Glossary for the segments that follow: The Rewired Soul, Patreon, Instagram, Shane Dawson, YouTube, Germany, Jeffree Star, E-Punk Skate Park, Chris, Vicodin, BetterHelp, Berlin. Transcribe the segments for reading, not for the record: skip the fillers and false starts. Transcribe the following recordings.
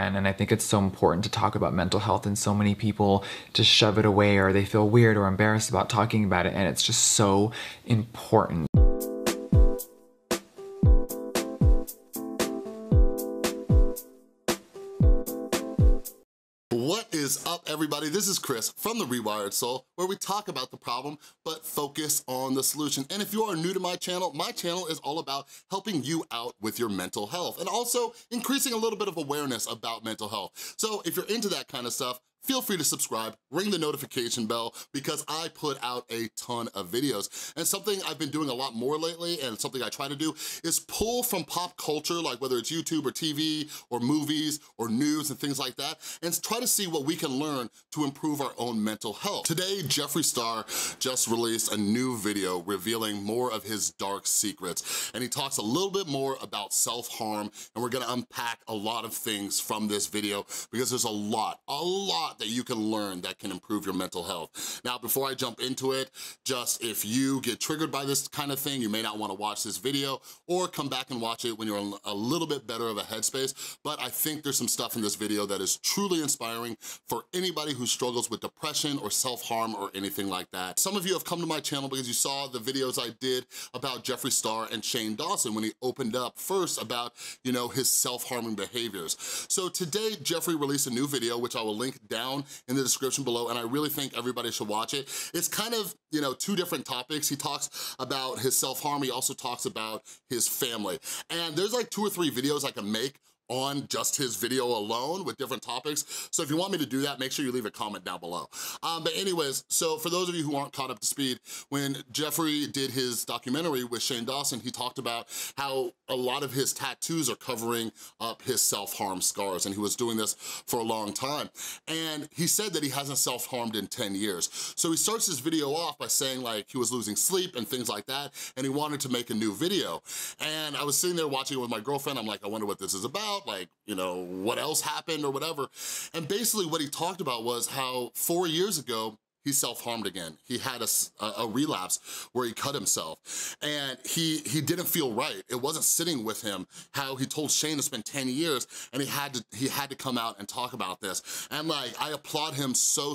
can. And I think it's so important to talk about mental health, and so many people just shove it away, or they feel weird or embarrassed about talking about it, and it's just so important. Everybody, this is Chris from The Rewired Soul, where we talk about the problem but focus on the solution. And if you are new to my channel is all about helping you out with your mental health and also increasing a little bit of awareness about mental health. So if you're into that kind of stuff, feel free to subscribe, ring the notification bell, because I put out a ton of videos. And something I've been doing a lot more lately, and something I try to do, is pull from pop culture, like whether it's YouTube or TV or movies or news and things like that, and try to see what we can learn to improve our own mental health. Today, Jeffree Star just released a new video revealing more of his dark secrets. And he talks a little bit more about self-harm, and we're gonna unpack a lot of things from this video, because there's a lot that you can learn that can improve your mental health. Now, before I jump into it, just if you get triggered by this kind of thing, you may not wanna watch this video, or come back and watch it when you're in a little bit better of a headspace, but I think there's some stuff in this video that is truly inspiring for anybody who struggles with depression or self-harm or anything like that. Some of you have come to my channel because you saw the videos I did about Jeffree Star and Shane Dawson when he opened up first about, you know, his self-harming behaviors. So today, Jeffree released a new video, which I will link down in the description below, and I really think everybody should watch it. It's kind of, you know, two different topics. He talks about his self-harm, he also talks about his family. And there's like 2 or 3 videos I can make on just his video alone with different topics. So if you want me to do that, make sure you leave a comment down below. But anyways, so for those of you who aren't caught up to speed, when Jeffree did his documentary with Shane Dawson, he talked about how a lot of his tattoos are covering up his self-harm scars, and he was doing this for a long time. And he said that he hasn't self-harmed in 10 years. So he starts his video off by saying like he was losing sleep and things like that, and he wanted to make a new video. And I was sitting there watching it with my girlfriend, I'm like, I wonder what this is about, like, you know, what else happened or whatever. And basically what he talked about was how 4 years ago, he self-harmed again. He had a relapse where he cut himself, and he didn't feel right. It wasn't sitting with him how he told Shane it's been 10 years, and he had to come out and talk about this. And like, I applaud him so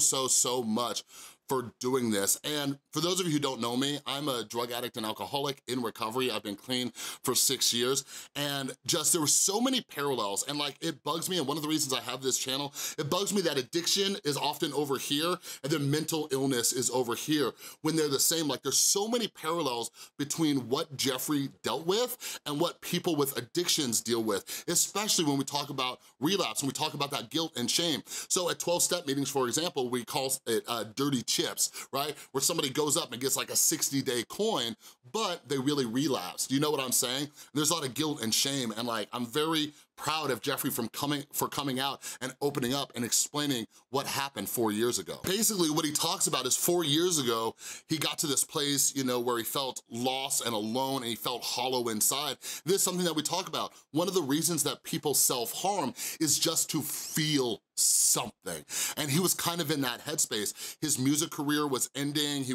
much for doing this. And for those of you who don't know me, I'm a drug addict and alcoholic in recovery. I've been clean for 6 years, and just there were so many parallels, and like it bugs me, and one of the reasons I have this channel, it bugs me that addiction is often over here and then mental illness is over here when they're the same. Like there's so many parallels between what Jeffree dealt with and what people with addictions deal with, especially when we talk about relapse, when we talk about that guilt and shame. So at 12-step meetings, for example, we call it dirty chips, right? Where somebody goes up and gets like a 60-day coin, but they really relapse. You know what I'm saying? There's a lot of guilt and shame, and like I'm very proud of Jeffree for coming out and opening up and explaining what happened 4 years ago. Basically what he talks about is 4 years ago, he got to this place, you know, where he felt lost and alone, and he felt hollow inside. This is something that we talk about. One of the reasons that people self-harm is just to feel something. And he was kind of in that headspace. His music career was ending. He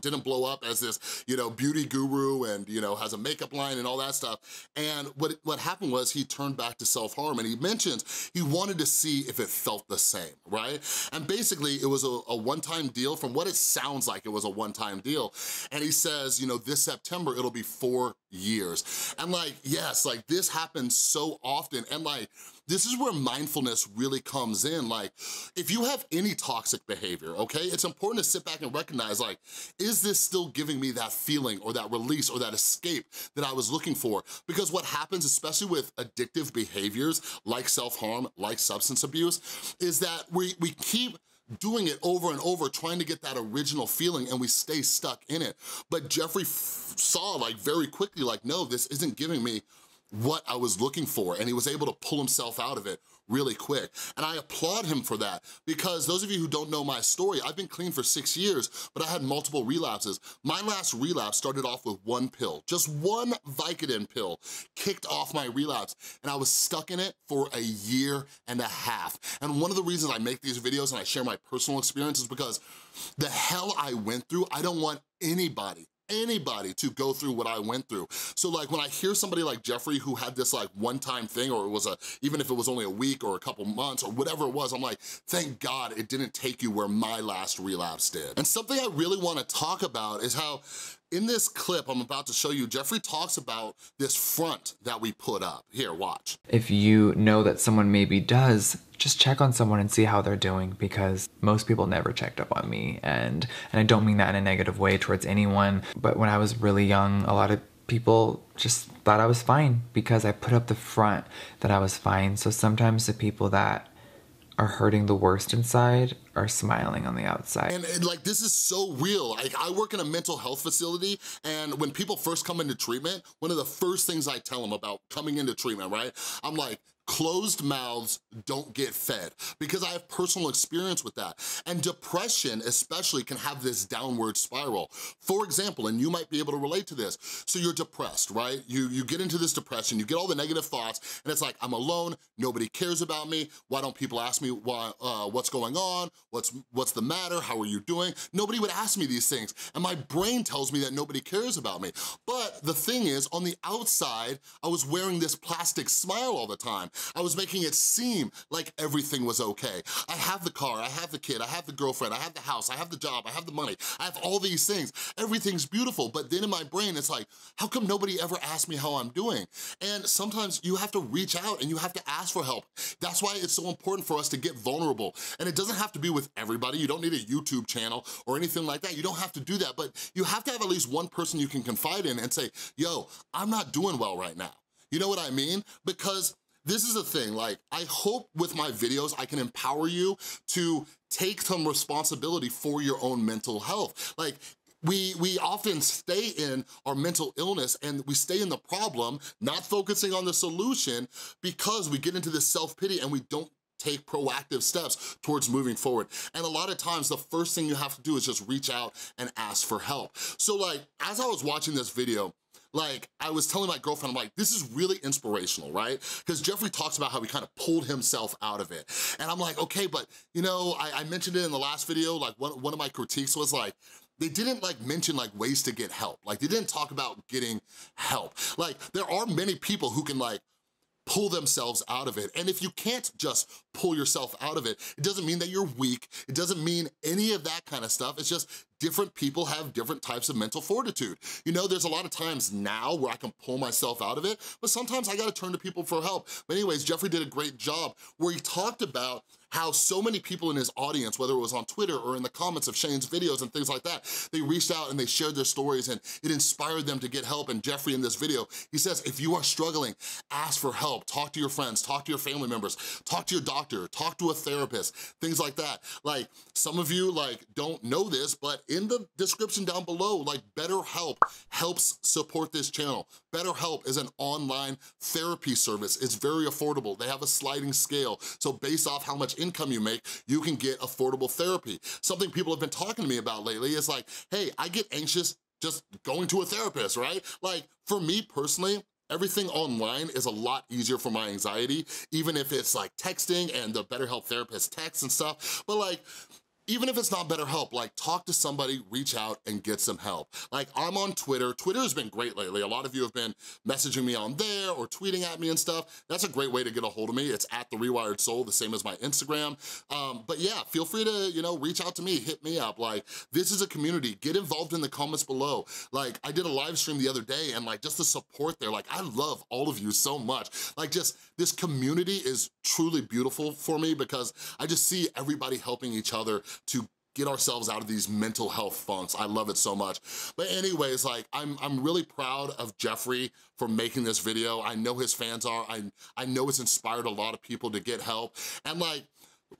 didn't blow up as this, you know, beauty guru, and, you know, has a makeup line and all that stuff. And what happened was he turned back to self-harm, and he mentions he wanted to see if it felt the same, right? And basically it was a one-time deal. From what it sounds like, it was a one-time deal. And he says, you know, this September, it'll be 4 years. And like, yes, like this happens so often. And like, this is where mindfulness really comes in. Like, if you have any toxic behavior, okay, it's important to sit back and recognize, like, is this still giving me that feeling or that release or that escape that I was looking for? Because what happens, especially with addictive behaviors like self-harm, like substance abuse, is that we keep doing it over and over, trying to get that original feeling, and we stay stuck in it. But Jeffree saw, like, very quickly, like, no, this isn't giving me what I was looking for, and he was able to pull himself out of it really quick. And I applaud him for that, because those of you who don't know my story, I've been clean for 6 years, but I had multiple relapses. My last relapse started off with one pill, just one Vicodin pill kicked off my relapse, and I was stuck in it for 1.5 years. And one of the reasons I make these videos and I share my personal experiences, because the hell I went through, I don't want anybody anybody to go through what I went through. So like when I hear somebody like Jeffree who had this like one-time thing, or it was a, even if it was only a week or a couple months or whatever it was, I'm like, thank God it didn't take you where my last relapse did. And something I really wanna talk about is how in this clip I'm about to show you, Jeffree talks about this front that we put up. Here, watch. If you know that someone maybe does, just check on someone and see how they're doing, because most people never checked up on me. And I don't mean that in a negative way towards anyone, but when I was really young, a lot of people just thought I was fine because I put up the front that I was fine. So sometimes the people that are hurting the worst inside are smiling on the outside. And like, this is so real. Like, I work in a mental health facility, and when people first come into treatment, one of the first things I tell them about coming into treatment, right? I'm like, closed mouths don't get fed, because I have personal experience with that. And depression especially can have this downward spiral. For example, and you might be able to relate to this, so you're depressed, right? You get into this depression, you get all the negative thoughts, and it's like, I'm alone, nobody cares about me, why don't people ask me why, what's going on, what's the matter, how are you doing? Nobody would ask me these things, and my brain tells me that nobody cares about me. But the thing is, on the outside, I was wearing this plastic smile all the time. I was making it seem like everything was okay. I have the car, I have the kid, I have the girlfriend, I have the house, I have the job, I have the money, I have all these things. Everything's beautiful, but then in my brain, it's like, how come nobody ever asked me how I'm doing? And sometimes you have to reach out and you have to ask for help. That's why it's so important for us to get vulnerable. And it doesn't have to be with everybody. You don't need a YouTube channel or anything like that. You don't have to do that, but you have to have at least one person you can confide in and say, yo, I'm not doing well right now. You know what I mean? Because this is the thing, like, I hope with my videos I can empower you to take some responsibility for your own mental health. Like, we often stay in our mental illness and we stay in the problem, not focusing on the solution, because we get into this self-pity and we don't take proactive steps towards moving forward. And a lot of times, the first thing you have to do is just reach out and ask for help. So like, as I was watching this video, like, I was telling my girlfriend, I'm like, this is really inspirational, right? Because Jeffree talks about how he kind of pulled himself out of it. And I'm like, okay, but you know, I mentioned it in the last video, like one of my critiques was like, they didn't like mention like ways to get help. Like, they didn't talk about getting help. Like, there are many people who can like pull themselves out of it. And if you can't just pull yourself out of it, it doesn't mean that you're weak. It doesn't mean any of that kind of stuff. It's just different people have different types of mental fortitude. You know, there's a lot of times now where I can pull myself out of it, but sometimes I gotta turn to people for help. But anyways, Jeffree did a great job where he talked about how so many people in his audience, whether it was on Twitter or in the comments of Shane's videos and things like that, they reached out and they shared their stories and it inspired them to get help. And Jeffree in this video, he says, if you are struggling, ask for help. Talk to your friends, talk to your family members, talk to your doctor, talk to a therapist, things like that. Like, some of you like don't know this, but in the description down below, like, BetterHelp helps support this channel. BetterHelp is an online therapy service. It's very affordable. They have a sliding scale. So based off how much income you make, you can get affordable therapy. Something people have been talking to me about lately is like, hey, I get anxious just going to a therapist, right? Like, for me personally, everything online is a lot easier for my anxiety, even if it's like texting and the BetterHelp therapist texts and stuff. But like, even if it's not BetterHelp, like, talk to somebody, reach out and get some help. Like, I'm on Twitter. Twitter's been great lately. A lot of you have been messaging me on there or tweeting at me and stuff. That's a great way to get a hold of me. It's at The Rewired Soul, the same as my Instagram. But yeah, feel free to, you know, reach out to me, hit me up. Like, this is a community. Get involved in the comments below. Like, I did a live stream the other day and like, just the support there. Like, I love all of you so much. Like, just this community is truly beautiful for me because I just see everybody helping each other to get ourselves out of these mental health funks. I love it so much. But anyways, like, I'm really proud of Jeffree for making this video. I know his fans are. I know it's inspired a lot of people to get help. And like,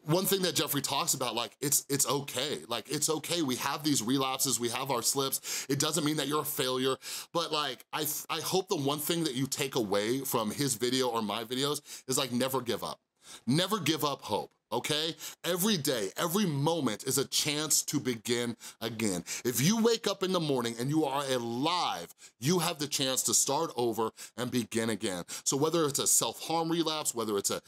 one thing that Jeffree talks about, like, it's okay. Like, it's okay, we have these relapses, we have our slips. It doesn't mean that you're a failure, but like, I hope the one thing that you take away from his video or my videos is like, never give up. Never give up hope. okay? Every day, every moment is a chance to begin again. If you wake up in the morning and you are alive, you have the chance to start over and begin again. So whether it's a self-harm relapse, whether it's a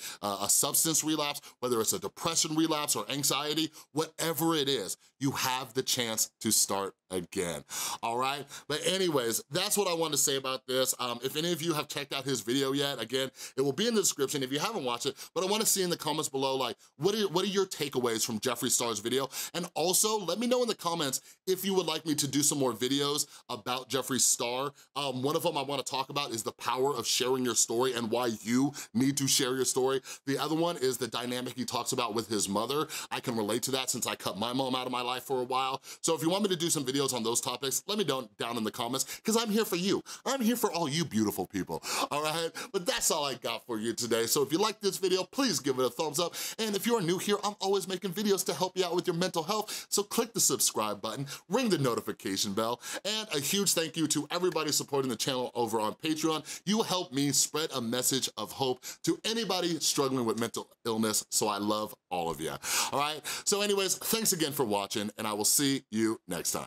substance relapse, whether it's a depression relapse or anxiety, whatever it is, you have the chance to start again, all right? But anyways, that's what I wanted to say about this. If any of you have checked out his video yet, again, it will be in the description if you haven't watched it, but I wanna see in the comments below, like, what are your takeaways from Jeffree Star's video? And also, let me know in the comments if you would like me to do some more videos about Jeffree Star. One of them I wanna talk about is the power of sharing your story and why you need to share your story. The other one is the dynamic he talks about with his mother. I can relate to that since I cut my mom out of my life for a while. So if you want me to do some videos on those topics, let me know down in the comments, because I'm here for you. I'm here for all you beautiful people, all right? But that's all I got for you today. So if you like this video, please give it a thumbs up. And if you are new here, I'm always making videos to help you out with your mental health. So click the subscribe button, ring the notification bell, and a huge thank you to everybody supporting the channel over on Patreon. You help me spread a message of hope to anybody struggling with mental illness, so I love all of you, all right? So anyways, thanks again for watching, and I will see you next time.